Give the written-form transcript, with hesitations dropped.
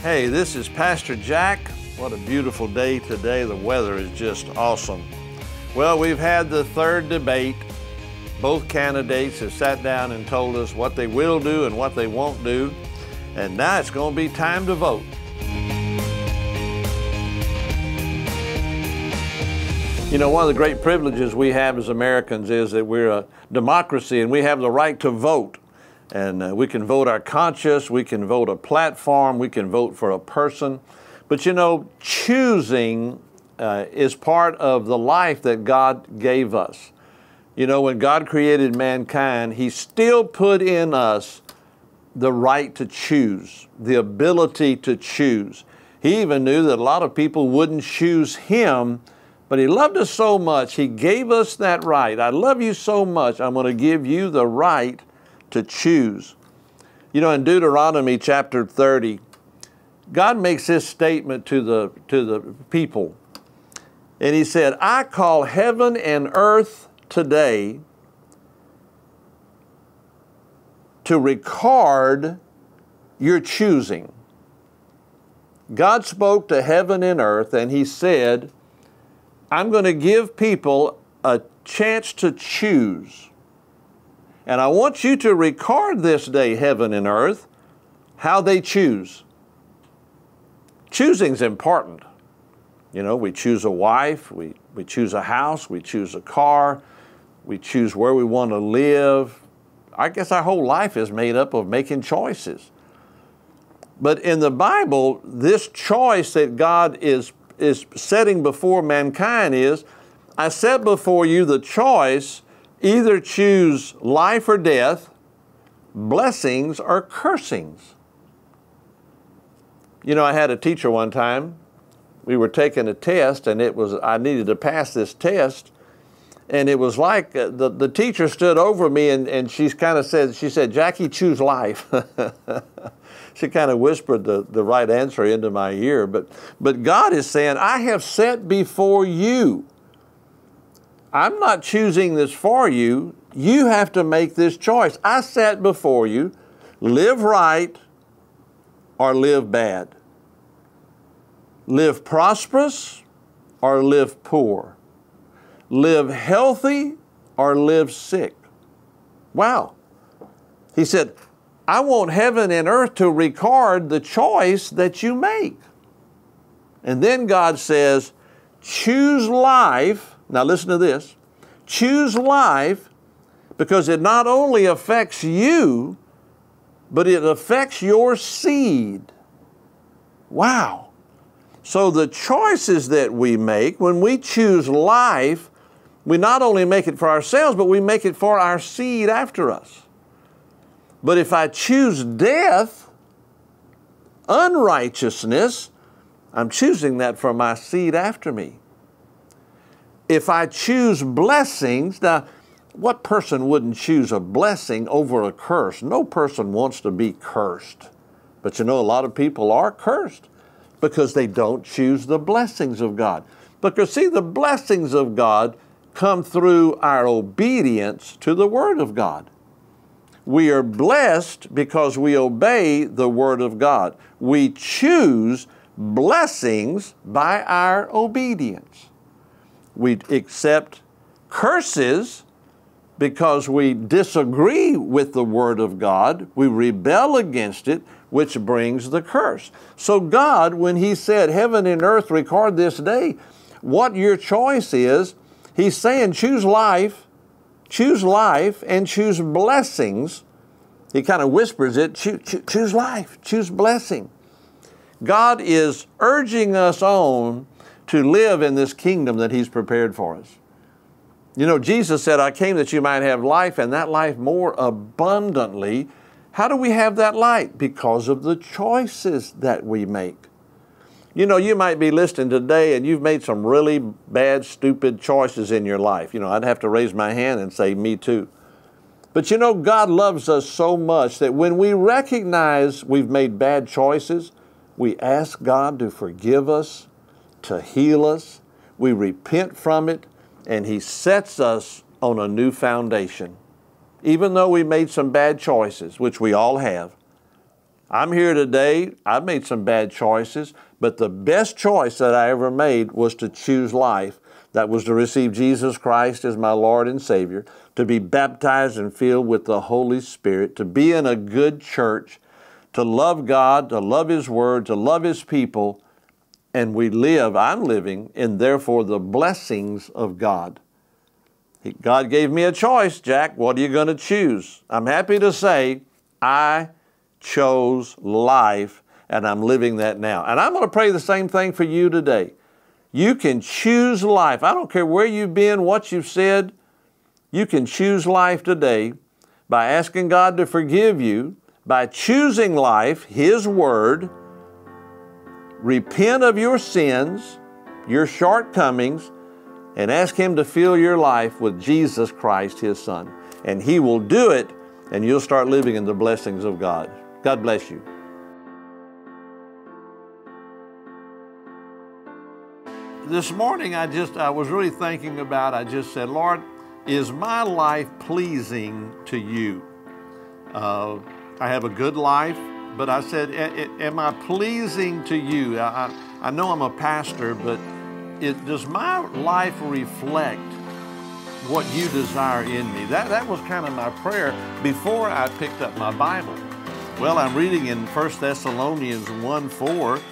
Hey, this is Pastor Jack. What a beautiful day today. The weather is just awesome. Well, we've had the third debate. Both candidates have sat down and told us what they will do and what they won't do. And now it's going to be time to vote. You know, one of the great privileges we have as Americans is that we're a democracy and we have the right to vote. And we can vote our conscience, we can vote a platform, we can vote for a person. But you know, choosing is part of the life that God gave us. You know, when God created mankind, He still put in us the right to choose, the ability to choose. He even knew that a lot of people wouldn't choose Him, but He loved us so much, He gave us that right. I love you so much, I'm going to give you the right to choose. You know, in Deuteronomy chapter 30, God makes this statement to the people. And He said, I call heaven and earth today to record your choosing. God spoke to heaven and earth, and He said, I'm going to give people a chance to choose. And I want you to record this day, heaven and earth, how they choose. Choosing's important. You know, we choose a wife, we choose a house, we choose a car, we choose where we want to live. I guess our whole life is made up of making choices. But in the Bible, this choice that God is setting before mankind is, I set before you the choice, either choose life or death, blessings or cursings. You know, I had a teacher one time, we were taking a test and it was, I needed to pass this test. And it was like the teacher stood over me and she kind of said, she said, Jackie, choose life. She kind of whispered the right answer into my ear. But God is saying, I have set before you. I'm not choosing this for you. You have to make this choice. I set before you, live right or live bad. Live prosperous or live poor. Live healthy or live sick. Wow. He said, I want heaven and earth to record the choice that you make. And then God says, choose life. Now listen to this. Choose life because it not only affects you, but it affects your seed. Wow. So the choices that we make, when we choose life, we not only make it for ourselves, but we make it for our seed after us. But if I choose death, unrighteousness, I'm choosing that for my seed after me. If I choose blessings, now what person wouldn't choose a blessing over a curse? No person wants to be cursed. But you know, a lot of people are cursed because they don't choose the blessings of God. Because see, the blessings of God come through our obedience to the Word of God. We are blessed because we obey the Word of God. We choose blessings by our obedience. We accept curses because we disagree with the Word of God. We rebel against it, which brings the curse. So God, when He said, heaven and earth record this day, what your choice is, He's saying choose life and choose blessings. He kind of whispers it, choose life, choose blessing. God is urging us on to live in this kingdom that He's prepared for us. You know, Jesus said, I came that you might have life and that life more abundantly. How do we have that life? Because of the choices that we make. You know, you might be listening today and you've made some really bad, stupid choices in your life. You know, I'd have to raise my hand and say, me too. But you know, God loves us so much that when we recognize we've made bad choices, we ask God to forgive us, to heal us. We repent from it, and He sets us on a new foundation. Even though we made some bad choices, which we all have, I'm here today. I've made some bad choices, but the best choice that I ever made was to choose life. That was to receive Jesus Christ as my Lord and Savior, to be baptized and filled with the Holy Spirit, to be in a good church, to love God, to love His Word, to love His people. And we live, I'm living, in therefore the blessings of God. God gave me a choice, Jack. What are you going to choose? I'm happy to say I chose life, and I'm living that now. And I'm going to pray the same thing for you today. You can choose life. I don't care where you've been, what you've said. You can choose life today by asking God to forgive you, by choosing life, His Word. Repent of your sins, your shortcomings, and ask Him to fill your life with Jesus Christ, His Son. And He will do it, and you'll start living in the blessings of God. God bless you. This morning, I was really thinking about, I just said, Lord, is my life pleasing to you? I have a good life, but I said, am I pleasing to you? I know I'm a pastor, but does my life reflect what you desire in me? That was kind of my prayer before I picked up my Bible. Well, I'm reading in 1 Thessalonians 1:4,